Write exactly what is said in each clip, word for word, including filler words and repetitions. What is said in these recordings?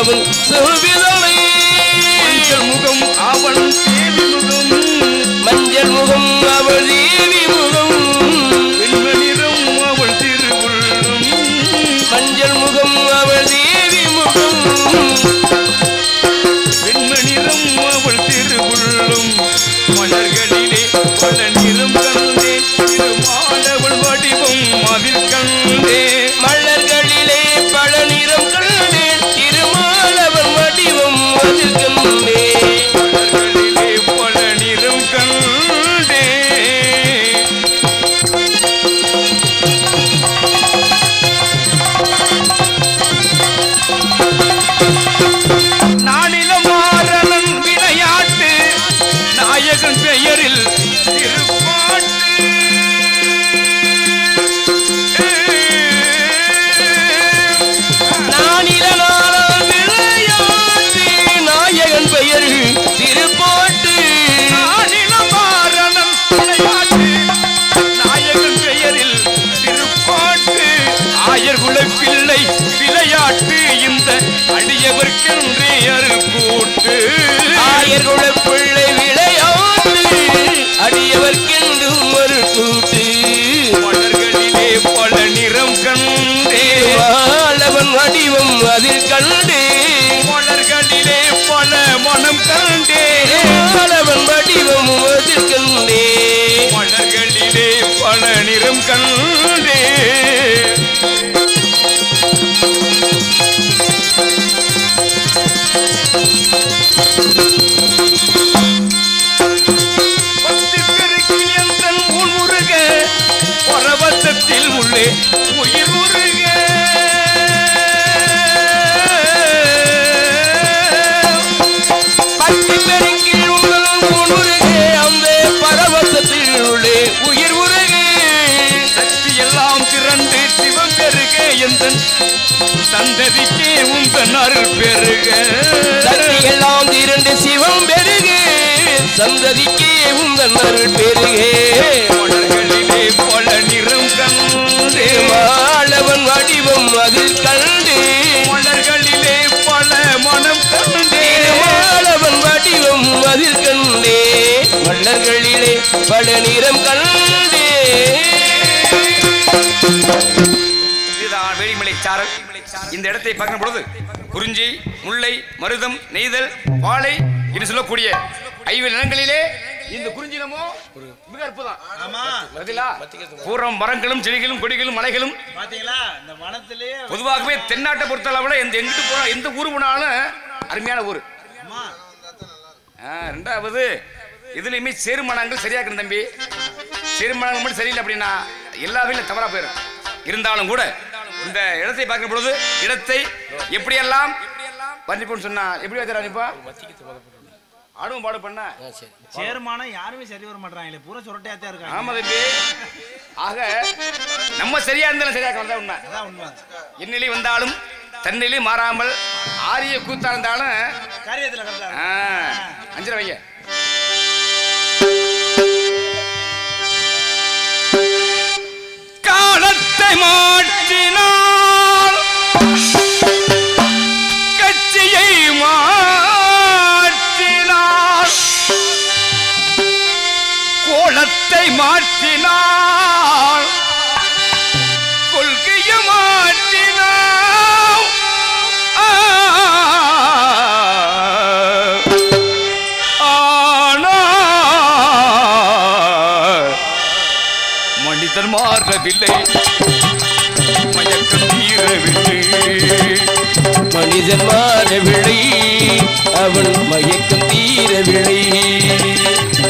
அவள் செவிலொளி மஞ்சள் முகம் அவள் தேவி முகம் மஞ்சள் முகம் அவள் தேவி முகம் வெண்மணிரம் அவள் திருவுள்ளம் மஞ்சள் முகம் அவள் தேவி முகம் வெண்மணிரம் அவள் திருவுள்ளம் மலர்களிலே பல நிறம் கண்டே திருமாடவள் வடிவம் அதில் கண்டே மலர்களிலே பல நிறம் கண்டேன் திருமாடவள் வடிவம் அதில் கண்டே மலர்களிலே பல நிறம் கண்டே நாளிலமாறலன் விளையாட்டு நாயகன் பெயரில் விளையாட்டு இந்த அடியவர்க்கென்றே அருள் கூட்டு ஆயர் குலப் பிள்ளை விளையாட்டு அடியவர்க்கென்றும் ஒரு கூட்டு மலர்களிலே பல நிறம் கண்டே மாலவன் வடிவம் அதில் கண்டே மலர்களிலே பல மனம் கண்டே மாலவன் வடிவம் அதில் கண்டே மலர்களிலே பல நிறம் கண்டே உயிர் முருக பத்தி பெருக்கில் உங்களுக்கே அந்த பரவசத்தில் உள்ளே உயிர் முருக சக்தி எல்லாம் திரண்டு சிவம் பெருக எந்த சந்ததிக்கே உங்கள் அருள் பெருக சக்தி எல்லாம் திரண்டு சிவம் பெருக சந்ததிக்கே உங்கள் அருள் பெருகே பல நிறம் கண்டே மாலவன் வடிவம் அதில் கண்டே மலர்களிலே பல மனம் கண்டே மாலவன் வடிவம் அதில் கண்டே மலர்களிலே பல நிறம் கண்டே. இதுதான் வேலிமலை சாரல். இந்த இடத்தை பார்க்கும் பொழுது குறிஞ்சி, முல்லை, மருதம், நெய்தல், வாழை என்று சொல்லக்கூடிய ஐந்து நிலங்களிலே இந்த குறிஞ்சிலமோ மிக அற்புதம். பூரம் மரங்களும் செடிகளும் கொடிகளும் மலைகளும் பொதுவாகவே தென்னாட்டை பொறுத்தளவுல எந்த ஊர் போனாலும் அருமையான ஊர். ரெண்டாவது இதுலயுமே சேர்மணங்கள் சரியா இருக்கு தம்பி. சேர்மணங்கள் மட்டும் சரியில்லை அப்படின்னா எல்லாமே தவறா போயிடும். இருந்தாலும் கூட இந்த இடத்தை பார்க்கும் பொழுது இடத்தை எப்படியெல்லாம் வர்ணிப்போன்னு சொன்னா எப்படி வர்ணிப்பா ஆடும் பாடு பண்ண சேர்மான யாருமே சரி வர மாட்டாங்களே பூரா சுரட்டையா தான் இருக்காங்க. ஆமா தம்பி. ஆக நம்ம சரியா இருந்தாலும் சரியா கலந்தா உண்மை அதான் உண்மை. என்னிலே வந்தாலும் தன்னிலே மாறாமல் ஆரிய கூத்தா இருந்தாலும் காரியத்துல கலந்தா அஞ்சரை வைங்க. காலத்தை மாற்றினால் கட்சியை மா கோலத்தை மாற்றினாள் கொள்கையை மாற்றினாள் ஆனால் மனிதன் மாறவில்லை மயக்கம் தீரவில்லை மனிதன் மாறவில்லை அவன் மயக்கம் தீரவில்லை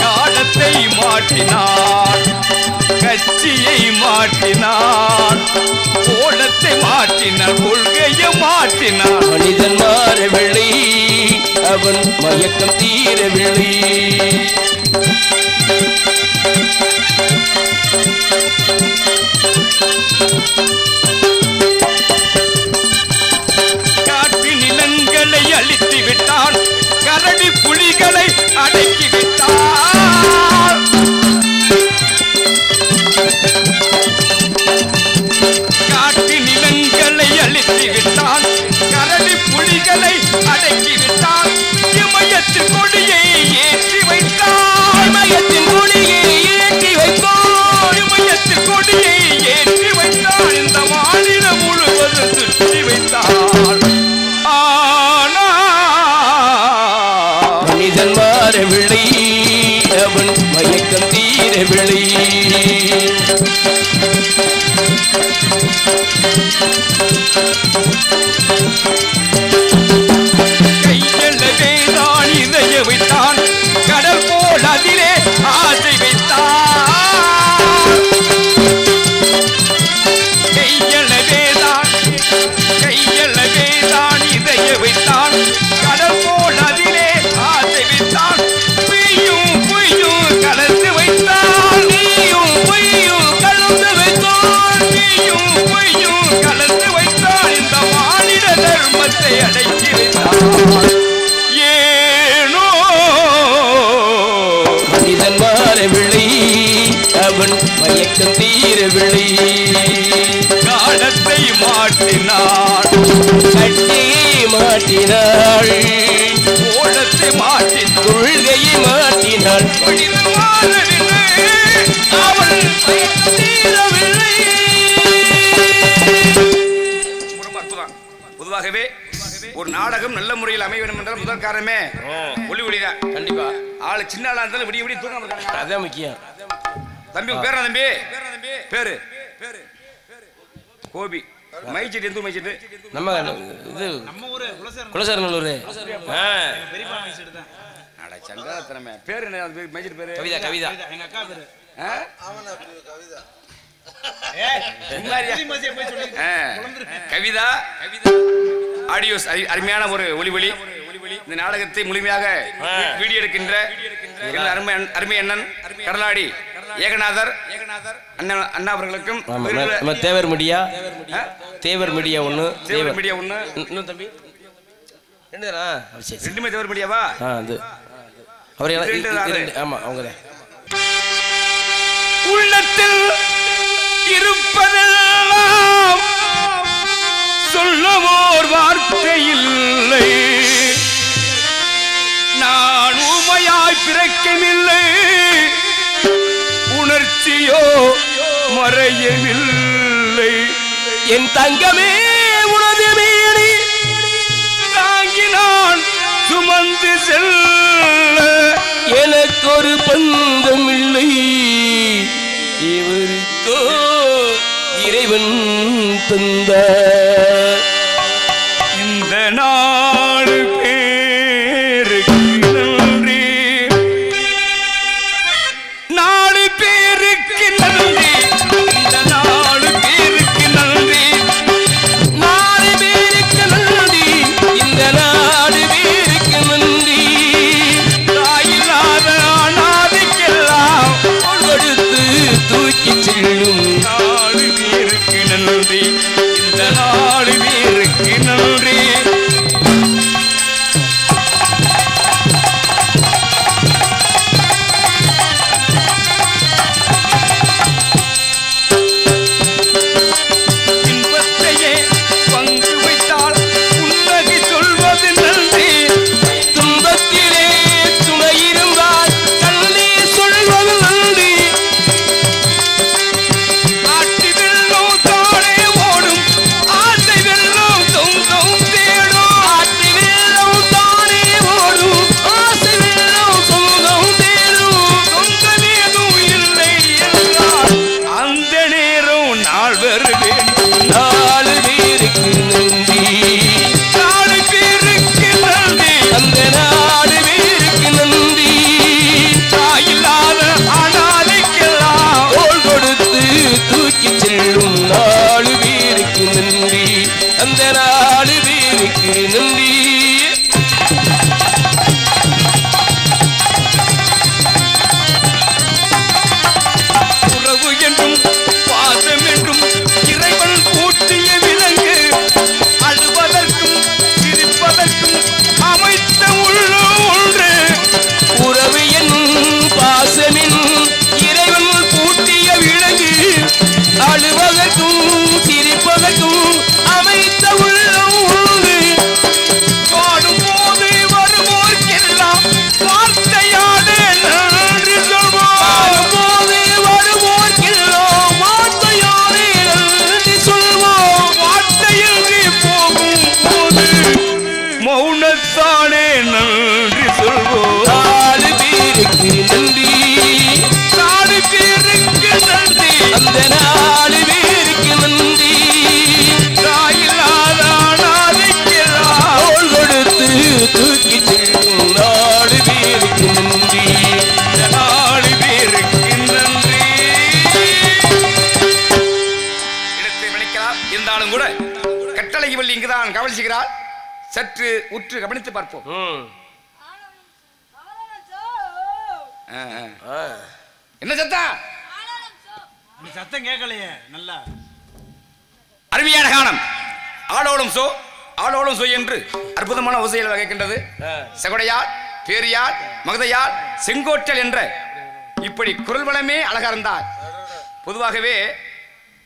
காலத்தை மாற்றினான் கட்சியை மாற்றினான் கோலத்தை மாற்றினான் கொள்கையை மாற்றினான் மனிதன் மாறவில்லை அவன் மயக்கம் தீரவில்லை. காட்டு நிலங்களை அழித்து விட்டான் கரடி புலிகளை அடக்கி விட்டான் காட்டு நிலங்களை அழித்து விட்டான் கரடி புலிகளை ஒரு நாடகம் நல்ல முறையில் அமைய வேண்டும் என்றால் முதல் காரணமே ஒளி ஒளிதான். கண்டிப்பா ஆளு சின்ன ஆளா இருந்தாலும் விடிய விடிய தூங்க மாட்டாங்க, அதான் முக்கியம். தம்பி பேர் என்ன தம்பி? பேரு பேரு கோபி. மைச்சிட்டு எந்த மைச்சிட்டு? நம்ம இது நம்ம ஊரு குலசேரநல்லூர். ஆ பெரியப்பா மைச்சிட்டு தான். அட சங்கரத்னமே பேர் என்ன மைச்சிட்டு? பேரு கவிதா. கவிதா எங்க அக்கா பேரு. ஆ அவனா கவிதா. ஏய் இன்னாரியா மைச்சியை போய் சொல்லு. கவிதா கவிதா ஆடியோஸ் அருமையான ஒரு ஒளிவெளி. இந்த நாடகத்தை முழுமையாக வீடியோ எடுக்கின்ற அருமை அண்ணன் கடலாடி ஏகநாதர் அண்ணா அவர்களுக்கும் தேவர் மீடியா தேவர் மீடியா ஒன்று தேவர் மீடியா ஒன்று இன்னும் தம்பி ரெண்டுதானா? ரெண்டுமே தேவர் மீடியாவா? அவர் ஆமா அவங்க உள்ளத்தில் இருப்பதெல்லாம் சொல்லவோர் வார்த்தை இல்லை. நான் உமையாய் பிறக்கமில்லை, உணர்ச்சியோ மறையமில்லை. என் தங்கமே உனது மேனி தாங்கி நான் சுமந்து செல்ல எனக்கொரு பந்தம் இல்லை. இவருக்கோ இறைவன் தந்த இந்த நாடு பேருக்கு நன்றி, நாடு பேருக்கு நன்றி, இந்த நாடு பேருக்கு நன்றி, நாடு பேருக்கு நன்றி, இந்த நாடு பேருக்கு நன்றி. தாயில்லாத நாடுக்கெல்லாம் கொடுத்து தூக்கி செல்லும் நாடு பேருக்கு நன்றி, இந்த நாடு இங்கு தான் கவனிச்சுகிறாள். சற்று உற்று கவனித்து பார்ப்போம். என்ன சத்தம்? சத்தம் கேட்கலையே. நல்லா அருமையான கானம். ஆடோடும் சோ ஆடோடும் சோ என்று அற்புதமான ஓசையில் வகைக்கின்றது. செகுடையார், பேரியார், மகதையார், செங்கோட்டல் என்ற இப்படி குரல் வளமே அழகா இருந்தார். பொதுவாகவே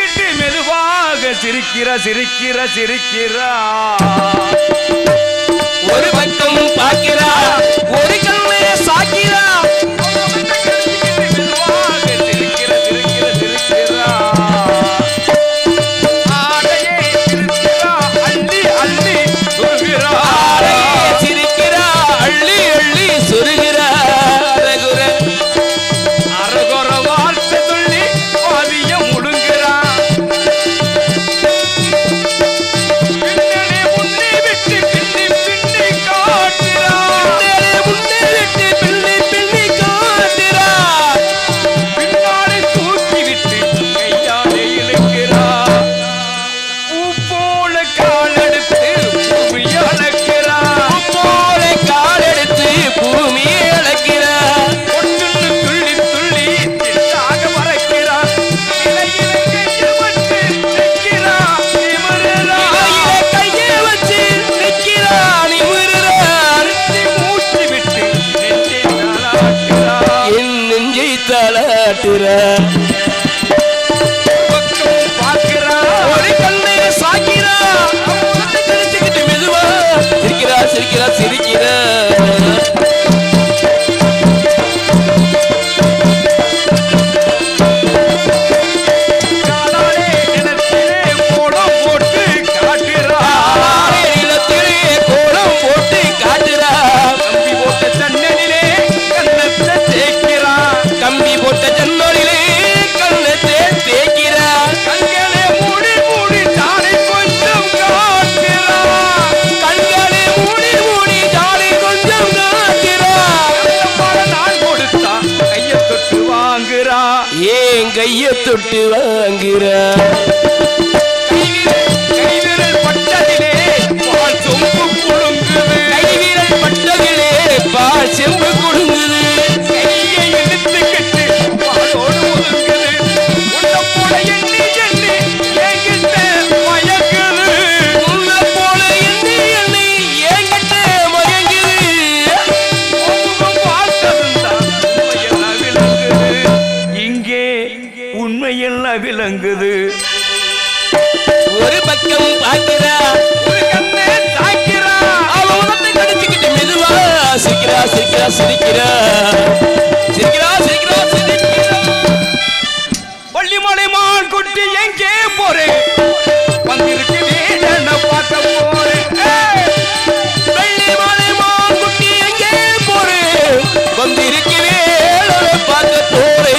கிட்டு மெதுவாக சிரிக்கிற சிரிக்கிற சிரிக்கிறா. ஒரு பக்கம் பார்க்கிறா, ஒரு கண்ணை சாக்கிறா, மெதுவாக சிரிக்கிற சிரிக்கிற சிரிக்கிறா. ஆடையே சிரிக்கிறா, அள்ளி அள்ளி சுருகிறா. ஆடையே சிரிக்கிறா, அள்ளி அள்ளி சுருகிறா. தொட்டு வாங்குற கைவிரல் பட்டதிலே பால் செம்பு குடுங்குது. கைவிரல் பட்டதிலே பால் செம்பு குடுங்குது. கையை எடுத்துக்கிட்டு பாலோடு ஒதுங்குது. உன்ன போல எண்ணி எண்ணி என்கிட்ட மயங்குது. உன்ன போல எண்ணி எண்ணி என்கிட்ட மயங்குது. உன் பார்த்ததுதான் உண்மையெல்லாம் விளங்குது. இங்கே உண்மையெல்லாம் விளங்குது. ஒரு பக்கம் பார்க்கிறா, ஒரு கண்ணை சாய்க்கிறா, அவ உடம்பை கடிச்சுக்கிட்டு மெதுவா சிரிக்கிறா சிரிக்கிறா சிரிக்கிறா சிரிக்கிறா சிரிக்கிறா சிரிக்கிறா. வள்ளிமலை மான் குட்டி எங்கே போறே வந்திருக்கு வேடன பார்க்க போறே. வள்ளிமலை மான் குட்டி எங்கே போறே வந்திருக்கு வேடன பார்க்க போறே.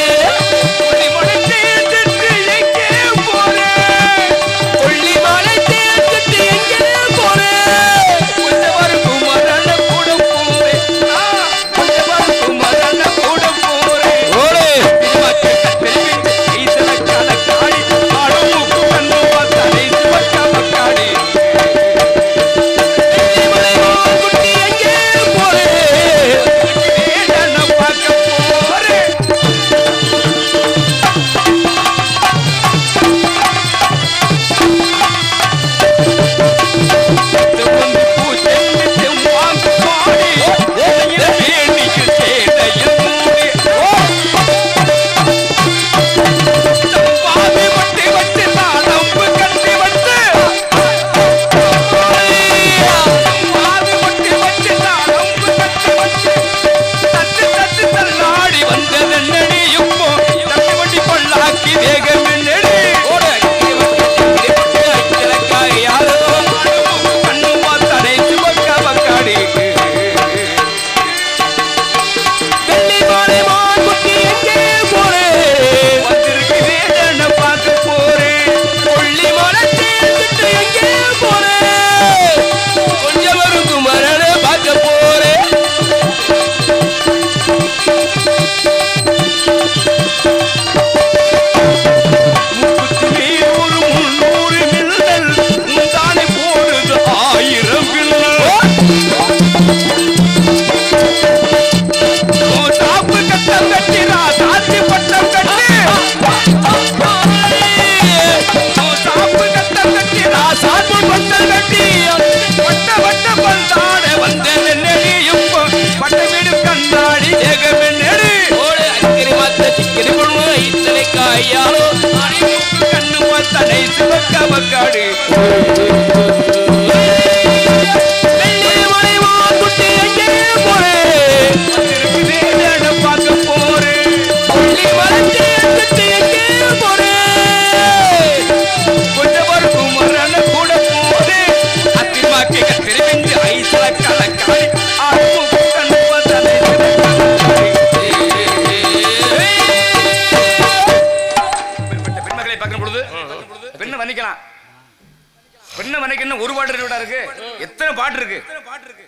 என்ன ஒரு பாட்டு இருக்கு எத்தனை பாட்டு இருக்கு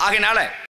ஆகையினால